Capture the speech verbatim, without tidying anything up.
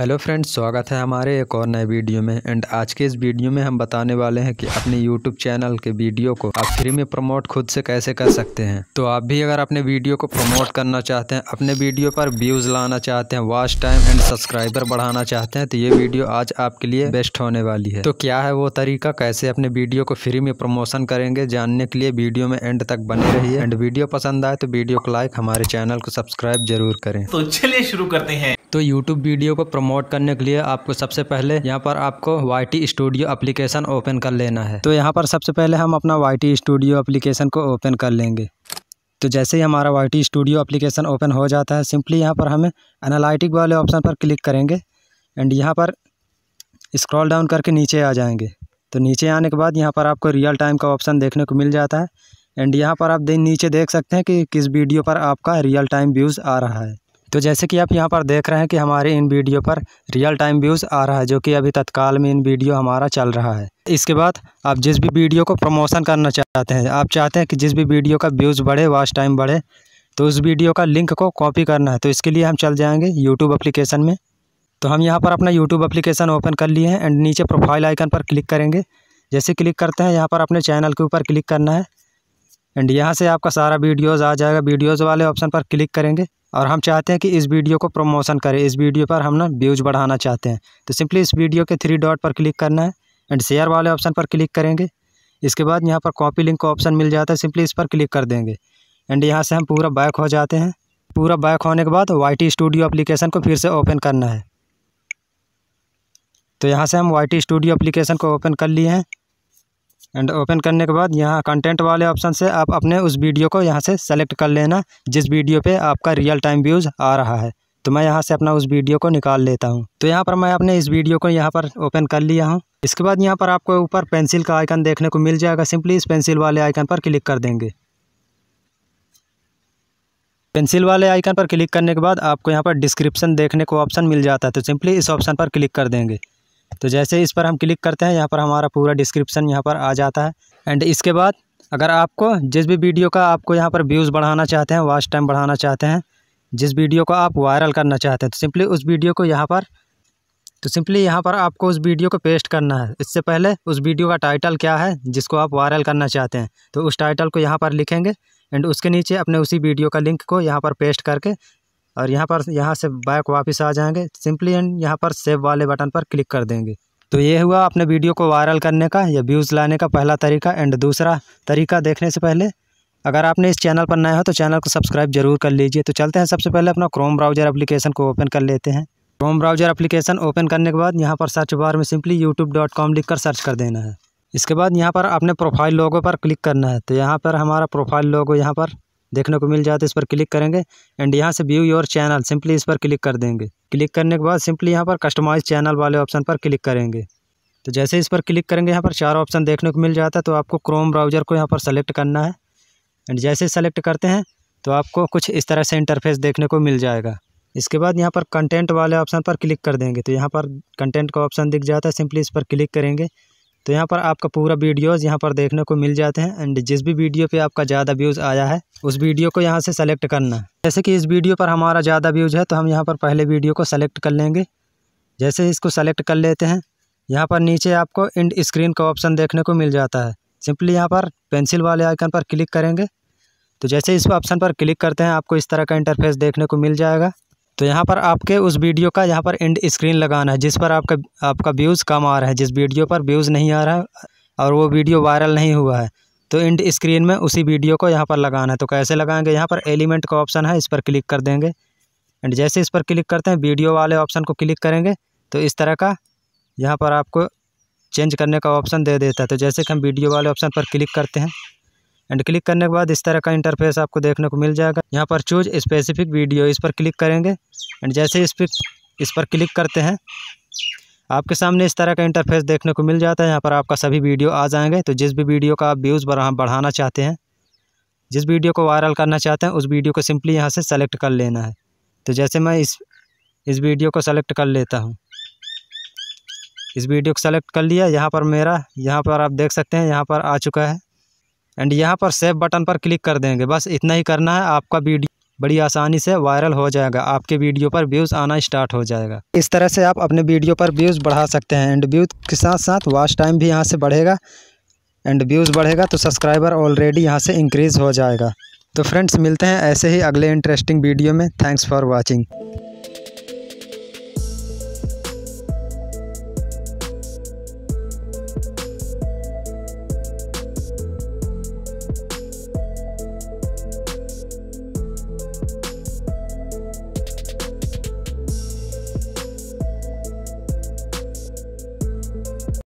Hello friends, स्वागत है हमारे एक और नए वीडियो में। एंड आज के इस वीडियो में हम बताने वाले हैं कि अपने यूट्यूब चैनल के वीडियो को आप फ्री में प्रमोट खुद से कैसे कर सकते हैं। तो आप भी अगर अपने वीडियो को प्रमोट करना चाहते हैं, अपने वीडियो पर व्यूज़ लाना चाहते हैं, वॉच टाइम एंड सब्सक्राइबर बढ़ाना चाहते हैं, तो ये वीडियो आज आपके लिए बेस्ट होने वाली है। तो क्या है वो तरीका, कैसे अपने वीडियो को फ्री में प्रमोशन करेंगे, जानने के लिए वीडियो में एंड तक बने रहिए। एंड वीडियो पसंद आए तो वीडियो को लाइक, हमारे चैनल को सब्सक्राइब जरूर करें। तो चलिए शुरू करते हैं। तो यूट्यूब वीडियो को प्रमोट करने के लिए आपको सबसे पहले यहाँ पर आपको Y T studio application open कर लेना है। तो यहाँ पर सबसे पहले हम अपना वाई टी स्टूडियो एप्लीकेशन को ओपन कर लेंगे। तो जैसे ही हमारा Y T studio application open हो जाता है, सिंपली यहाँ पर हमें एनालिटिक वाले ऑप्शन पर क्लिक करेंगे एंड यहाँ पर स्क्रॉल डाउन करके नीचे आ जाएंगे। तो नीचे आने के बाद यहाँ पर आपको रियल टाइम का ऑप्शन देखने को मिल जाता है। एंड यहाँ पर आप नीचे देख सकते हैं कि किस वीडियो पर आपका रियल टाइम व्यूज़ आ रहा है। तो जैसे कि आप यहाँ पर देख रहे हैं कि हमारे इन वीडियो पर रियल टाइम व्यूज़ आ रहा है, जो कि अभी तत्काल में इन वीडियो हमारा चल रहा है। इसके बाद आप जिस भी वीडियो को प्रमोशन करना चाहते हैं, आप चाहते हैं कि जिस भी वीडियो का व्यूज़ बढ़े, वॉच टाइम बढ़े, तो उस वीडियो का लिंक को कॉपी करना है। तो इसके लिए हम चल जाएँगे यूट्यूब एप्लीकेशन में। तो हम यहाँ पर अपना यूट्यूब एप्लीकेशन ओपन कर लिए हैं एंड नीचे प्रोफाइल आइकन पर क्लिक करेंगे। जैसे क्लिक करते हैं यहाँ पर अपने चैनल के ऊपर क्लिक करना है एंड यहाँ से आपका सारा वीडियोज़ आ जाएगा। वीडियोज़ वाले ऑप्शन पर क्लिक करेंगे और हम चाहते हैं कि इस वीडियो को प्रमोशन करें, इस वीडियो पर हम ना व्यूज़ बढ़ाना चाहते हैं। तो सिंपली इस वीडियो के थ्री डॉट पर क्लिक करना है एंड शेयर वाले ऑप्शन पर क्लिक करेंगे। इसके बाद यहाँ पर कॉपी लिंक का ऑप्शन मिल जाता है, सिंपली इस पर क्लिक कर देंगे एंड यहाँ से हम पूरा बैक हो जाते हैं। पूरा बैक होने के बाद वाई टी स्टूडियो एप्लीकेशन को फिर से ओपन करना है। तो यहाँ से हम वाई टी स्टूडियो एप्लीकेशन को ओपन कर लिए हैं एंड ओपन करने के बाद यहाँ कंटेंट वाले ऑप्शन से आप अपने उस वीडियो को यहाँ से सेलेक्ट कर लेना जिस वीडियो पे आपका रियल टाइम व्यूज़ आ रहा है। तो मैं यहाँ से अपना उस वीडियो को निकाल लेता हूँ। तो यहाँ पर मैं अपने इस वीडियो को यहाँ पर ओपन कर लिया हूँ। इसके बाद यहाँ पर आपको ऊपर पेंसिल का आइकन देखने को मिल जाएगा, सिंपली इस पेंसिल वाले आइकन पर क्लिक कर देंगे। पेंसिल वाले आइकन पर क्लिक करने के बाद आपको यहाँ पर डिस्क्रिप्शन देखने को ऑप्शन मिल जाता है, तो सिंपली इस ऑप्शन पर क्लिक कर देंगे। तो जैसे इस पर हम क्लिक करते हैं, यहाँ पर हमारा पूरा डिस्क्रिप्शन यहाँ पर आ जाता है। एंड इसके बाद अगर आपको जिस भी वीडियो का आपको यहाँ पर व्यूज़ बढ़ाना चाहते हैं, वॉच टाइम बढ़ाना चाहते हैं, जिस वीडियो को आप वायरल करना चाहते हैं, तो सिंपली उस वीडियो को यहाँ पर तो सिंपली यहाँ पर आपको उस वीडियो को पेस्ट करना है। इससे पहले उस वीडियो का टाइटल क्या है जिसको आप वायरल करना चाहते हैं, तो उस टाइटल को यहाँ पर लिखेंगे एंड उसके नीचे अपने उसी वीडियो का लिंक को यहाँ पर पेस्ट करके और यहाँ पर यहाँ से बैक वापस आ जाएंगे। सिंपली एंड यहाँ पर सेव वाले बटन पर क्लिक कर देंगे। तो ये हुआ अपने वीडियो को वायरल करने का या व्यूज़ लाने का पहला तरीका। एंड दूसरा तरीका देखने से पहले अगर आपने इस चैनल पर नए हो तो चैनल को सब्सक्राइब जरूर कर लीजिए। तो चलते हैं, सबसे पहले अपना क्रोम ब्राउज़र एप्लीकेशन को ओपन कर लेते हैं। क्रोम ब्राउज़र एप्लीकेशन ओपन करने के बाद यहाँ पर सर्च बार में सिंपली यूट्यूब डॉट कॉम लिख कर सर्च कर देना है। इसके बाद यहाँ पर अपने प्रोफाइल लोगो पर क्लिक करना है। तो यहाँ पर हमारा प्रोफाइल लोगो यहाँ पर देखने को मिल जाता है, इस पर क्लिक करेंगे एंड यहाँ से व्यू योर चैनल, सिंपली इस पर क्लिक कर देंगे। क्लिक करने के बाद सिंपली यहाँ पर कस्टमाइज चैनल वाले ऑप्शन पर क्लिक करेंगे। तो जैसे इस पर क्लिक करेंगे, यहाँ पर चार ऑप्शन देखने को मिल जाता है। तो आपको क्रोम ब्राउज़र को यहाँ पर सेलेक्ट करना है एंड जैसे सेलेक्ट करते हैं तो आपको कुछ इस तरह से इंटरफेस देखने को मिल जाएगा। इसके बाद यहाँ पर कंटेंट वाले ऑप्शन पर क्लिक कर देंगे। तो यहाँ पर कंटेंट का ऑप्शन दिख जाता है, सिंपली इस पर क्लिक करेंगे। तो यहाँ पर आपका पूरा वीडियोज़ यहाँ पर देखने को मिल जाते हैं एंड जिस भी वीडियो पे आपका ज़्यादा व्यूज़ आया है उस वीडियो को यहाँ से सेलेक्ट करना है। जैसे कि इस वीडियो पर हमारा ज़्यादा व्यूज़ है तो हम यहाँ पर पहले वीडियो को सेलेक्ट कर लेंगे। जैसे इसको सेलेक्ट कर लेते हैं, यहाँ पर नीचे आपको एंड स्क्रीन का ऑप्शन देखने को मिल जाता है। सिंपली यहाँ पर पेंसिल वाले आइकन पर क्लिक करेंगे। तो जैसे इस ऑप्शन पर क्लिक करते हैं आपको इस तरह का इंटरफेस देखने को मिल जाएगा। तो यहाँ पर आपके उस वीडियो का यहाँ पर एंड स्क्रीन लगाना है जिस पर आपका आपका व्यूज़ कम आ रहा है, जिस वीडियो पर व्यूज़ नहीं आ रहा है और वो वीडियो वायरल नहीं हुआ है, तो एंड स्क्रीन में उसी वीडियो को यहाँ पर लगाना है। तो कैसे लगाएंगे, यहाँ पर एलिमेंट का ऑप्शन है, इस पर क्लिक कर देंगे एंड जैसे इस पर क्लिक करते हैं वीडियो वाले ऑप्शन को क्लिक करेंगे तो इस तरह का यहाँ पर आपको चेंज करने का ऑप्शन दे देता है। तो जैसे कि हम वीडियो वाले ऑप्शन पर क्लिक करते हैं एंड क्लिक करने के बाद इस तरह का इंटरफेस आपको देखने को मिल जाएगा। यहाँ पर चूज स्पेसिफिक वीडियो, इस पर क्लिक करेंगे एंड जैसे इस पर इस पर क्लिक करते हैं आपके सामने इस तरह का इंटरफेस देखने को मिल जाता है। यहाँ पर आपका सभी वीडियो आ जाएंगे। तो जिस भी वीडियो का आप व्यूज़ बढ़ाना चाहते हैं, जिस वीडियो को वायरल करना चाहते हैं, उस वीडियो को सिंपली यहाँ से सेलेक्ट कर लेना है। तो जैसे मैं इस इस वीडियो को सेलेक्ट कर लेता हूँ। इस वीडियो को सेलेक्ट कर लिया। यहाँ पर मेरा यहाँ पर आप देख सकते हैं यहाँ पर आ चुका है एंड यहाँ पर सेव बटन पर क्लिक कर देंगे। बस इतना ही करना है। आपका वीडियो बड़ी आसानी से वायरल हो जाएगा, आपके वीडियो पर व्यूज़ आना स्टार्ट हो जाएगा। इस तरह से आप अपने वीडियो पर व्यूज़ बढ़ा सकते हैं एंड व्यूज़ के साथ साथ वॉच टाइम भी यहाँ से बढ़ेगा एंड व्यूज़ बढ़ेगा तो सब्सक्राइबर ऑलरेडी यहाँ से इंक्रीज़ हो जाएगा। तो फ्रेंड्स, मिलते हैं ऐसे ही अगले इंटरेस्टिंग वीडियो में। Thanks for watching.